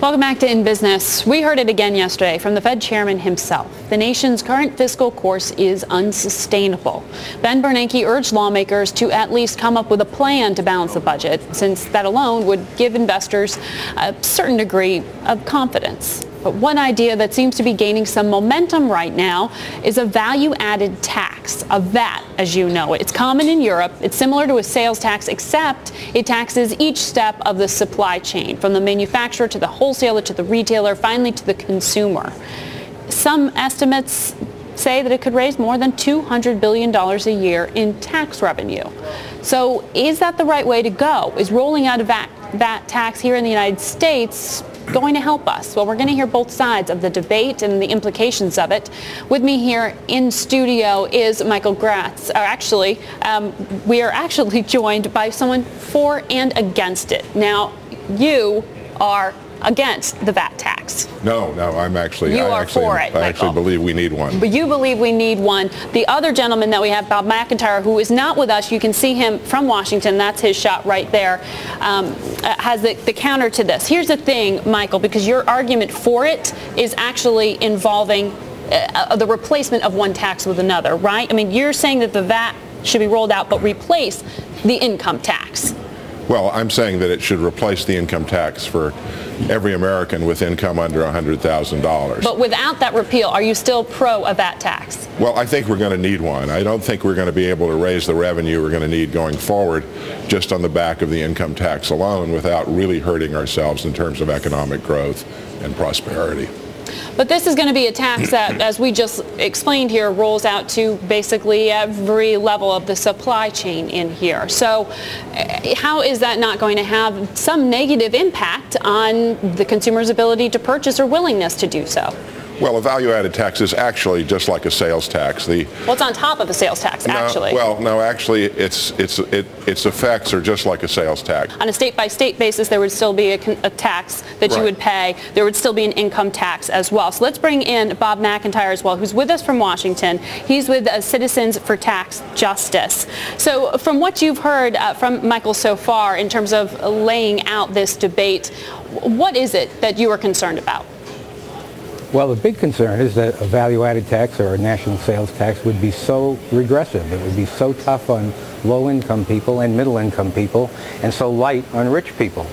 Welcome back to In Business. We heard it again yesterday from the Fed chairman himself. The nation's current fiscal course is unsustainable. Ben Bernanke urged lawmakers to at least come up with a plan to balance the budget, since that alone would give investors a certain degree of confidence. But one idea that seems to be gaining some momentum right now is a value-added tax, a VAT, as you know it. It's common in Europe. It's similar to a sales tax, except it taxes each step of the supply chain, from the manufacturer to the wholesaler to the retailer, finally to the consumer. Some estimates say that it could raise more than $200 billion a year in tax revenue. So is that the right way to go? Is rolling out a VAT tax here in the United States going to help us? Well, we're going to hear both sides of the debate and the implications of it. With me here in studio is Michael Graetz. We are actually joined by someone for and against it. Now, you are against the VAT tax. No, I'm actually... I believe we need one. But you believe we need one. The other gentleman that we have, Bob McIntyre, who is not with us, you can see him from Washington, that's his shot right there, has the counter to this. Here's the thing, Michael, because your argument for it is actually involving the replacement of one tax with another, right? I mean, you're saying that the VAT should be rolled out but replace the income tax. Well, I'm saying that it should replace the income tax for every American with income under $100,000. But without that repeal, are you still pro a VAT tax? Well, I think we're going to need one. I don't think we're going to be able to raise the revenue we're going to need going forward just on the back of the income tax alone without really hurting ourselves in terms of economic growth and prosperity. But this is going to be a tax that, as we just explained here, rolls out to basically every level of the supply chain in here. So how is that not going to have some negative impact on the consumer's ability to purchase or willingness to do so? Well, a value-added tax is actually just like a sales tax. Well, it's on top of a sales tax, actually. Well, no, actually, its effects are just like a sales tax. On a state-by-state basis, there would still be a tax that you would pay. There would still be an income tax as well. So let's bring in Bob McIntyre as well, who's with us from Washington. He's with Citizens for Tax Justice. So from what you've heard from Michael so far in terms of laying out this debate, what is it that you are concerned about? Well, the big concern is that a value-added tax or a national sales tax would be so regressive. It would be so tough on low-income people and middle-income people, and so light on rich people.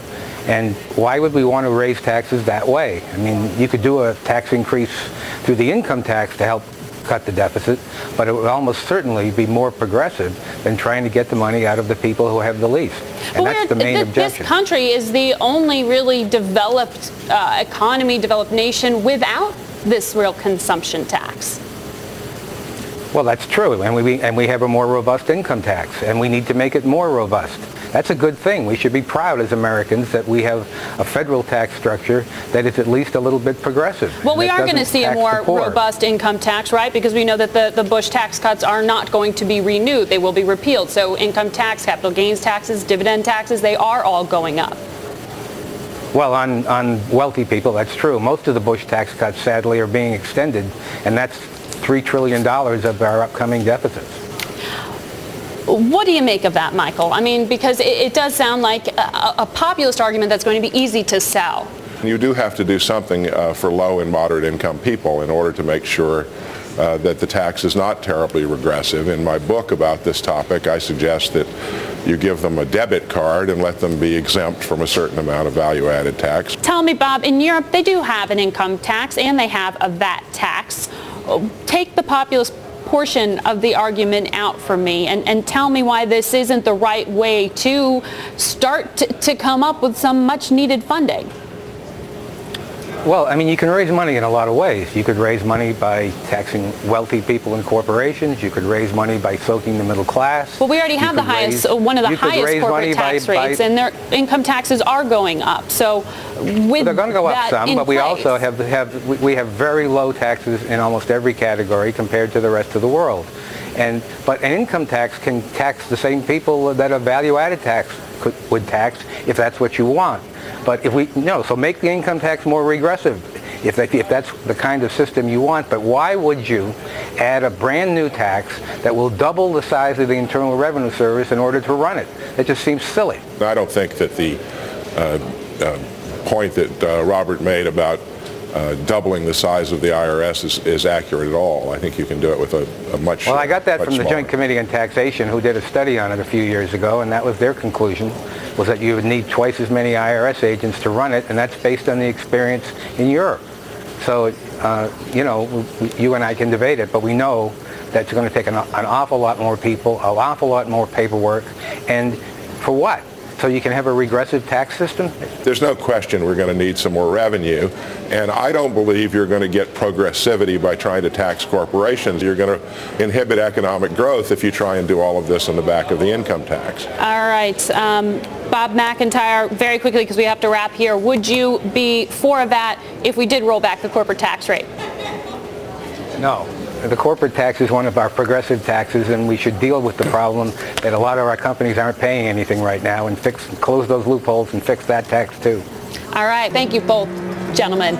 And why would we want to raise taxes that way? I mean, you could do a tax increase through the income tax to help cut the deficit, but it would almost certainly be more progressive than trying to get the money out of the people who have the least. And that's the main objection. This country is the only really developed economy, developed nation without this real consumption tax. Well, that's true, and we have a more robust income tax, and we need to make it more robust. That's a good thing. We should be proud as Americans that we have a federal tax structure that is at least a little bit progressive. Well, we are going to see a more robust income tax, right? Because we know that the Bush tax cuts are not going to be renewed. They will be repealed. So income tax, capital gains taxes, dividend taxes, they are all going up. Well, on wealthy people, that's true. Most of the Bush tax cuts, sadly, are being extended, and that's $3 trillion of our upcoming deficits. What do you make of that, Michael? I mean, because it does sound like a populist argument that's going to be easy to sell. You do have to do something for low and moderate income people in order to make sure that the tax is not terribly regressive. In my book about this topic, I suggest that you give them a debit card and let them be exempt from a certain amount of value-added tax. Tell me, Bob, in Europe they do have an income tax and they have a VAT tax. Take the populist portion of the argument out for me and tell me why this isn't the right way to start to come up with some much-needed funding. Well, I mean, you can raise money in a lot of ways. You could raise money by taxing wealthy people and corporations. You could raise money by soaking the middle class. Well, we already have one of the highest corporate tax rates, and their income taxes are going up. So they're going to go up some, but we also have very low taxes in almost every category compared to the rest of the world. But an income tax can tax the same people that a value-added tax would tax, if that's what you want. But so make the income tax more regressive, if that's the kind of system you want. But why would you add a brand new tax that will double the size of the Internal Revenue Service in order to run it? That just seems silly. I don't think that the point that Robert made about doubling the size of the IRS is accurate at all. I think you can do it with a much Well, I got that from the Joint Committee on Taxation, who did a study on it a few years ago, and that was their conclusion, was that you would need twice as many IRS agents to run it, and that's based on the experience in Europe. So, you know, you and I can debate it, but we know that's going to take an awful lot more people, an awful lot more paperwork, and for what? So you can have a regressive tax system? There's no question we're going to need some more revenue, and I don't believe you're going to get progressivity by trying to tax corporations. You're going to inhibit economic growth if you try and do all of this on the back of the income tax. All right. Bob McIntyre, very quickly, because we have to wrap here, would you be for a VAT if we did roll back the corporate tax rate? No. The corporate tax is one of our progressive taxes, and we should deal with the problem that a lot of our companies aren't paying anything right now, and close those loopholes and fix that tax too. All right. Thank you both, gentlemen.